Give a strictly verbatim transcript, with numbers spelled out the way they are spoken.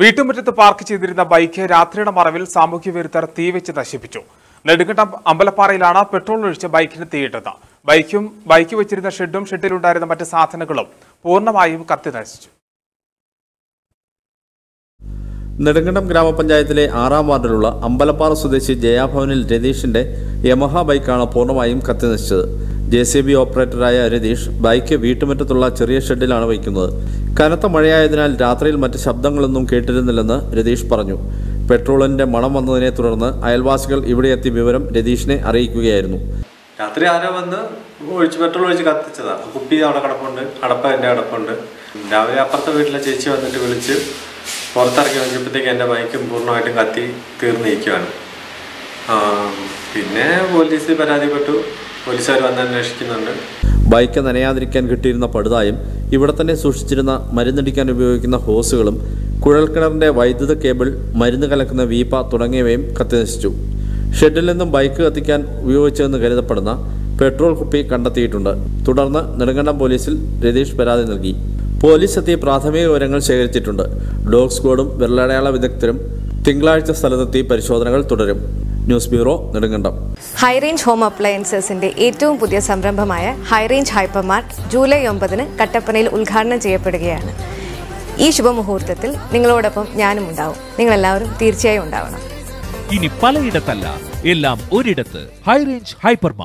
വീട്ടുമുറ്റത്ത് പാർക്ക് ചെയ്തിരുന്ന ബൈക്ക് രാത്രിയുടെ മറവിൽ സാമൂഹ്യ വിരുദ്ധർ തീവെച്ച് നശിപ്പിച്ചു. നെടുങ്കണ്ടം അമ്പലപ്പാറയിലാണ് പെട്രോൾ ഒഴിച്ച് ബൈക്കിന് തീയിട്ടത്. ബൈക്കും ബൈക്ക് വെച്ചിരുന്ന ഷെഡും ഷെഡിലുണ്ടായിരുന്ന മറ്റ് സാധനങ്ങളും പൂർണ്ണമായും കത്തി നശിച്ചു. നെടുങ്കണ്ടം ഗ്രാമപഞ്ചായത്തിലെ ആറാം വാർഡിലുള്ള അമ്പലപ്പാറ സ്വദേശി ജയാഭവനിൽ രതീഷിന്റെ യമഹ ബൈക്കാണ് പൂർണ്ണമായും കത്തി നശിച്ചത്. ജെ സി ബി ഓപ്പറേറ്ററായ രതീഷ് ബൈക്ക് വീട്ടുമുറ്റത്തുള്ള ചെറിയ ഷെഡിലാണ് വയ്ക്കുന്നത്. കനത്ത മഴയായതിനാൽ രാത്രിയിൽ മറ്റ് ശബ്ദങ്ങളൊന്നും കേട്ടിരുന്നില്ലെന്ന് രതീഷ് പറഞ്ഞു. പെട്രോളിന്റെ മണം വന്നതിനെ തുടർന്ന് അയൽവാസികൾ ഇവിടെ എത്തി വിവരം രതീഷിനെ അറിയിക്കുകയായിരുന്നു. രാത്രി ആരോ വന്ന് ഒഴിച്ച് പെട്രോൾ ഒഴിച്ച് കത്തിച്ചതാണ്. കുപ്പി അവിടെ കിടപ്പുണ്ട്, അടപ്പ എൻ്റെ കിടപ്പുണ്ട്. രാവിലെ അപ്പുറത്തെ വീട്ടിലെ ചേച്ചി വന്നിട്ട് വിളിച്ച് പുറത്തിറക്കി നോക്കിയപ്പോഴത്തേക്ക് എൻ്റെ ബൈക്കും പൂർണ്ണമായിട്ടും കത്തി തീർന്നിരിക്കുകയാണ്. പിന്നെ പോലീസിൽ പരാതിപ്പെട്ടു, പോലീസുകാർ വന്ന് അന്വേഷിക്കുന്നുണ്ട്. ബൈക്ക് നനയാതിരിക്കാൻ കിട്ടിയിരുന്ന പടുതായും ഇവിടെ തന്നെ സൂക്ഷിച്ചിരുന്ന മരുന്നടിക്കാൻ ഉപയോഗിക്കുന്ന ഹോസുകളും കുഴൽക്കിണറിന്റെ വൈദ്യുത കേബിൾ, മരുന്ന് കലക്കുന്ന വീപ്പ തുടങ്ങിയവയും കത്തിനശിച്ചു. ഷെഡിൽ നിന്നും ബൈക്ക് കത്തിക്കാൻ ഉപയോഗിച്ചതെന്ന് കരുതപ്പെടുന്ന പെട്രോൾ കുപ്പി കണ്ടെത്തിയിട്ടുണ്ട്. തുടർന്ന് നെടുങ്കണ്ടം പോലീസിൽ രതീഷ് പരാതി നൽകി. പോലീസ് എത്തി പ്രാഥമിക വിവരങ്ങൾ ശേഖരിച്ചിട്ടുണ്ട്. ഡോഗ് സ്ക്വാഡും വിരലടയാള വിദഗ്ധരും തിങ്കളാഴ്ച സ്ഥലത്തെത്തി പരിശോധനകൾ തുടരും. News bureau, Nedumkandam. High range home അപ്ലയൻസസിന്റെ ഏറ്റവും പുതിയ സംരംഭമായ ഹൈറേഞ്ച് ഹൈപ്പർ മാർക്കറ്റ് ജൂലൈ ഒമ്പതിന് കട്ടപ്പനയിൽ ഉദ്ഘാടനം ചെയ്യപ്പെടുകയാണ്. ഈ ശുഭമുഹൂർത്തത്തിൽ നിങ്ങളോടൊപ്പം ഞാനും ഉണ്ടാവും. നിങ്ങൾ എല്ലാവരും തീർച്ചയായും ഉണ്ടാവണം. ഇനി പലയിടത്തല്ല, എല്ലാം ഒരിടത്ത്. High range hyper market.